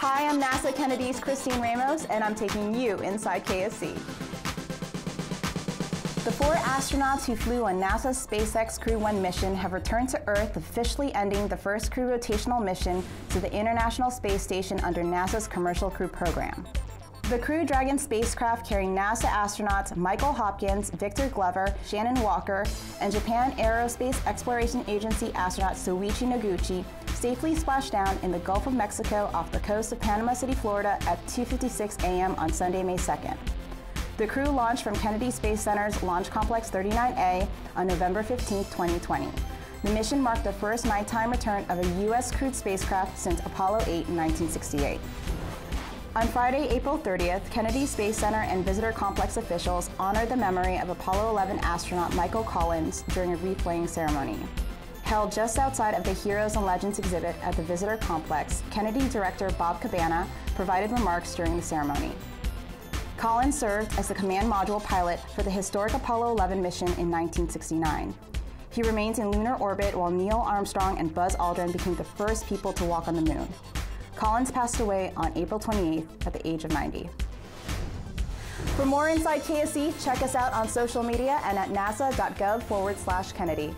Hi, I'm NASA Kennedy's Christine Ramos, and I'm taking you inside KSC. The four astronauts who flew on NASA's SpaceX Crew-1 mission have returned to Earth, officially ending the first crew rotational mission to the International Space Station under NASA's Commercial Crew Program. The Crew Dragon spacecraft carrying NASA astronauts Michael Hopkins, Victor Glover, Shannon Walker, and Japan Aerospace Exploration Agency astronaut Soichi Noguchi safely splashed down in the Gulf of Mexico off the coast of Panama City, Florida at 2:56 a.m. on Sunday, May 2nd. The crew launched from Kennedy Space Center's Launch Complex 39A on November 15, 2020. The mission marked the first nighttime return of a U.S. crewed spacecraft since Apollo 8 in 1968. On Friday, April 30th, Kennedy Space Center and visitor complex officials honored the memory of Apollo 11 astronaut Michael Collins during a wreath-laying ceremony. Held just outside of the Heroes and Legends exhibit at the visitor complex, Kennedy director Bob Cabana provided remarks during the ceremony. Collins served as the command module pilot for the historic Apollo 11 mission in 1969. He remained in lunar orbit while Neil Armstrong and Buzz Aldrin became the first people to walk on the moon. Collins passed away on April 28th at the age of 90. For more Inside KSC, check us out on social media and at nasa.gov/Kennedy.